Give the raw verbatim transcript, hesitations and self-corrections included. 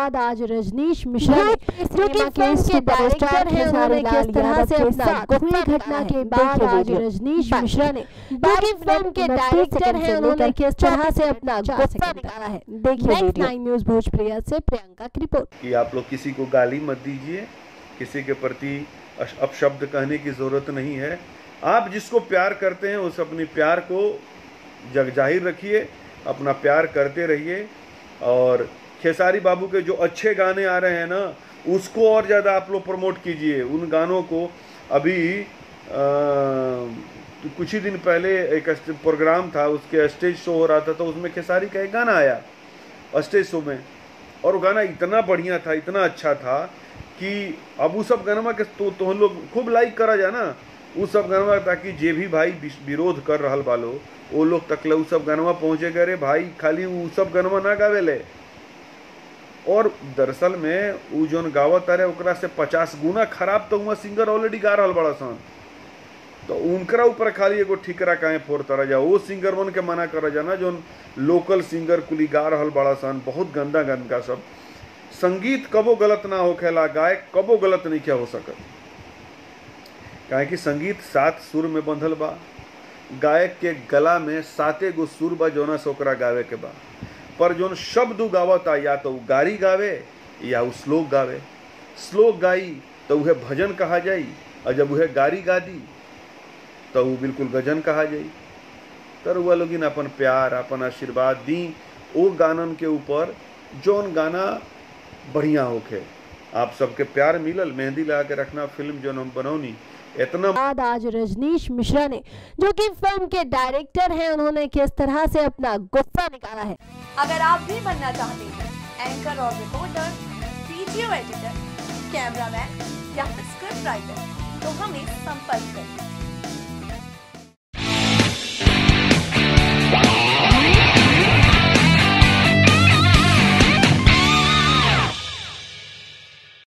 बाद आज रजनीश मिश्रा जो कि फिल्म के डायरेक्टर हैं, उन्होंने किस तरह से अपनी घटना के बाद आज रजनीश मिश्रा ने जो कि फिल्म के डायरेक्टर हैं, उन्होंने किस तरह से अपना गुस्सा निकाला है, देखिए नाइन न्यूज भोजप्रिया से प्रियंका की रिपोर्ट। कि आप लोग किसी को गाली मत दीजिए, किसी के प्रति अपशब्द कहने की जरूरत नहीं है। आप जिसको प्यार करते हैं उस अपने प्यार को जग जाहिर रखिए, अपना प्यार करते रहिए। और खेसारी बाबू के जो अच्छे गाने आ रहे हैं ना, उसको और ज़्यादा आप लोग प्रमोट कीजिए उन गानों को। अभी आ, कुछ ही दिन पहले एक प्रोग्राम था, उसके स्टेज शो हो रहा था, तो उसमें खेसारी का एक गाना आया स्टेज शो में, और वो गाना इतना बढ़िया था, इतना अच्छा था कि अब उस सब गाना के तो, तो हम लोग खूब लाइक करा जाए ना उस सब गाना, ताकि जे भी भाई विरोध कर रहा बालो वो लोग तकले उस सब गाना पहुँचे करे भाई, खाली उस सब गाना ना गावेले। और दरअसल में वो जोन गावत रहे उकरा से पचास गुना खराब तो हुआ सिंगर ऑलरेडी गा रहा बड़ा सन, तो उनकरा ऊपर खाली एगो ठिकरा काहे फोड़ तरा जा। वो सिंगर मन के मना करा जाना जोन लोकल सिंगर कुली गा रहा बड़ा सन, बहुत गंदा गंदा सब। संगीत कबो गलत ना होखेला, गायक कबो गलत नहीं क्या हो सकत, काहे कि संगीत सात सुर में बंधल बा, गायक के गला में साते गो सुर बा जोना सोकरा गावे के बा, पर जोन शब्द गावता या तो गारी गावे या उ श्लोक गावे। श्लोक गाई तो वह भजन कहा जाई, और जब वह गारी गा दी तो वह बिल्कुल गजन कहा जाई। तर वह लोगिन अपन प्यार अपन आशीर्वाद दी ओ गानन के ऊपर जोन गाना बढ़िया होके। आप सबके प्यार मिलल, मेहंदी लगा के रखना फिल्म जोन हम बनौनी इतना। बाद आज रजनीश मिश्रा ने जो कि फिल्म के डायरेक्टर हैं, उन्होंने किस तरह से अपना गुस्सा निकाला है। अगर आप भी बनना चाहते हैं एंकर और रिपोर्टर, वीडियो एडिटर, कैमरामैन या स्क्रिप्ट राइटर, तो हमें संपर्क करें।